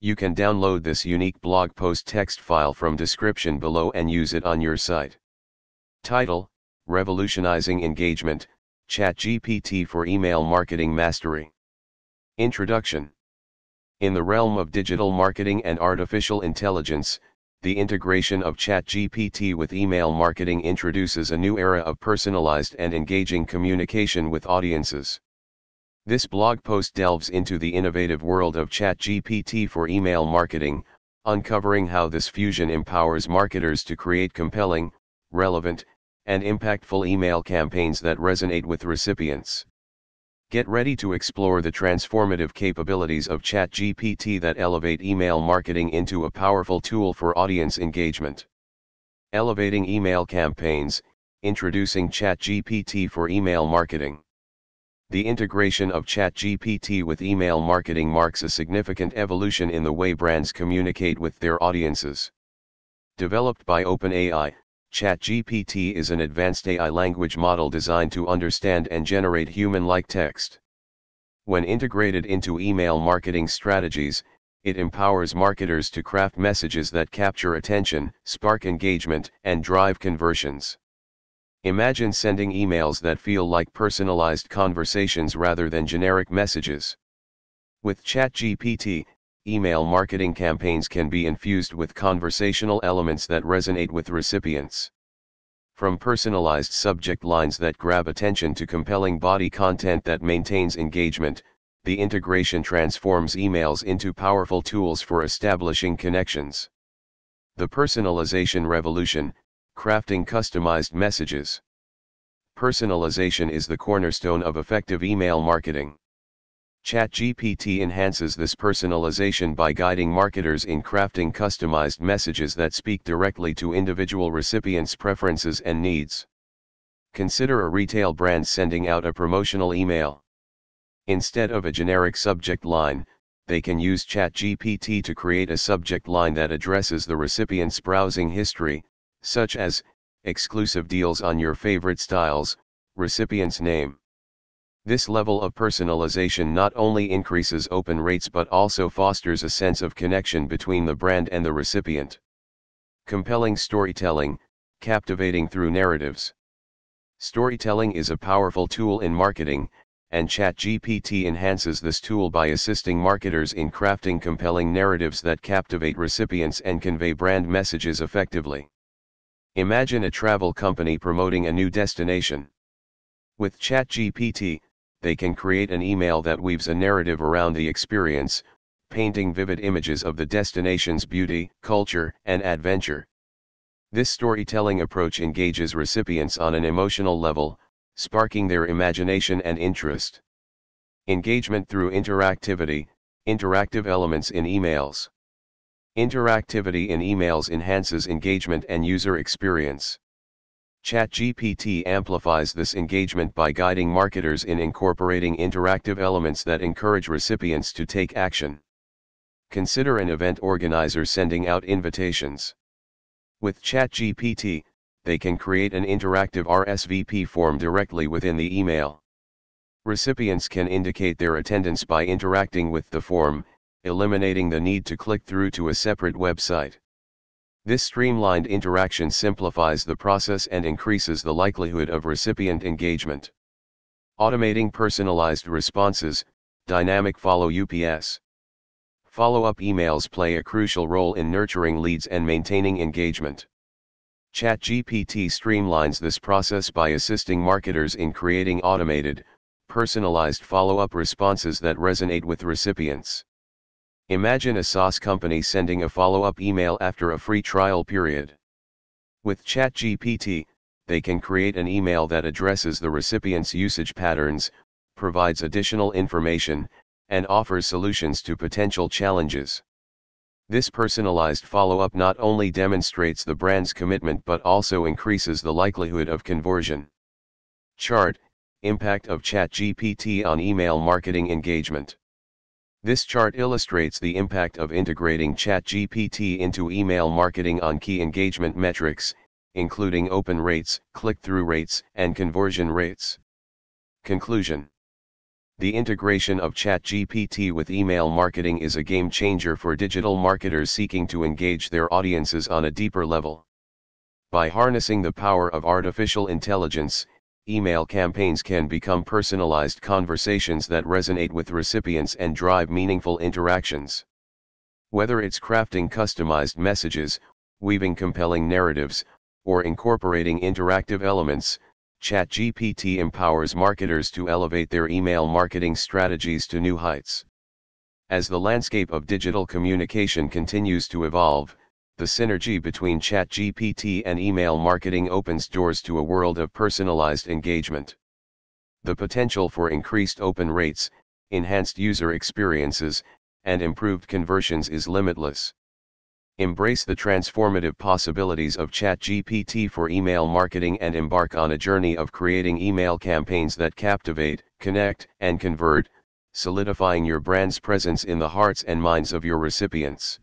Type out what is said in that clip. You can download this unique blog post text file from description below and use it on your site. Title: Revolutionizing Engagement, ChatGPT for Email Marketing Mastery. Introduction. In the realm of digital marketing and artificial intelligence, the integration of ChatGPT with email marketing introduces a new era of personalized and engaging communication with audiences. This blog post delves into the innovative world of ChatGPT for email marketing, uncovering how this fusion empowers marketers to create compelling, relevant, and impactful email campaigns that resonate with recipients. Get ready to explore the transformative capabilities of ChatGPT that elevate email marketing into a powerful tool for audience engagement. Elevating email campaigns, introducing ChatGPT for email marketing. The integration of ChatGPT with email marketing marks a significant evolution in the way brands communicate with their audiences. Developed by OpenAI, ChatGPT is an advanced AI language model designed to understand and generate human-like text. When integrated into email marketing strategies, it empowers marketers to craft messages that capture attention, spark engagement, and drive conversions. Imagine sending emails that feel like personalized conversations rather than generic messages. With ChatGPT, email marketing campaigns can be infused with conversational elements that resonate with recipients. From personalized subject lines that grab attention to compelling body content that maintains engagement, the integration transforms emails into powerful tools for establishing connections. The personalization revolution. Crafting customized messages. Personalization is the cornerstone of effective email marketing. ChatGPT enhances this personalization by guiding marketers in crafting customized messages that speak directly to individual recipients' preferences and needs. Consider a retail brand sending out a promotional email. Instead of a generic subject line, they can use ChatGPT to create a subject line that addresses the recipient's browsing history, such as, exclusive deals on your favorite styles, recipient's name. This level of personalization not only increases open rates but also fosters a sense of connection between the brand and the recipient. Compelling storytelling, captivating through narratives. Storytelling is a powerful tool in marketing, and ChatGPT enhances this tool by assisting marketers in crafting compelling narratives that captivate recipients and convey brand messages effectively. Imagine a travel company promoting a new destination. With ChatGPT, they can create an email that weaves a narrative around the experience, painting vivid images of the destination's beauty, culture, and adventure. This storytelling approach engages recipients on an emotional level, sparking their imagination and interest. Engagement through interactivity, interactive elements in emails. Interactivity in emails enhances engagement and user experience. ChatGPT amplifies this engagement by guiding marketers in incorporating interactive elements that encourage recipients to take action. Consider an event organizer sending out invitations. With ChatGPT, they can create an interactive RSVP form directly within the email. Recipients can indicate their attendance by interacting with the form, eliminating the need to click through to a separate website. This streamlined interaction simplifies the process and increases the likelihood of recipient engagement. Automating personalized responses, dynamic follow-up emails play a crucial role in nurturing leads and maintaining engagement. ChatGPT streamlines this process by assisting marketers in creating automated, personalized follow-up responses that resonate with recipients. Imagine a SaaS company sending a follow-up email after a free trial period. With ChatGPT, they can create an email that addresses the recipient's usage patterns, provides additional information, and offers solutions to potential challenges. This personalized follow-up not only demonstrates the brand's commitment but also increases the likelihood of conversion. Chart: Impact of ChatGPT on Email Marketing Engagement. This chart illustrates the impact of integrating ChatGPT into email marketing on key engagement metrics, including open rates, click-through rates, and conversion rates. Conclusion. The integration of ChatGPT with email marketing is a game changer for digital marketers seeking to engage their audiences on a deeper level. By harnessing the power of artificial intelligence, email campaigns can become personalized conversations that resonate with recipients and drive meaningful interactions. Whether it's crafting customized messages, weaving compelling narratives, or incorporating interactive elements, ChatGPT empowers marketers to elevate their email marketing strategies to new heights. As the landscape of digital communication continues to evolve, the synergy between ChatGPT and email marketing opens doors to a world of personalized engagement. The potential for increased open rates, enhanced user experiences, and improved conversions is limitless. Embrace the transformative possibilities of ChatGPT for email marketing and embark on a journey of creating email campaigns that captivate, connect, and convert, solidifying your brand's presence in the hearts and minds of your recipients.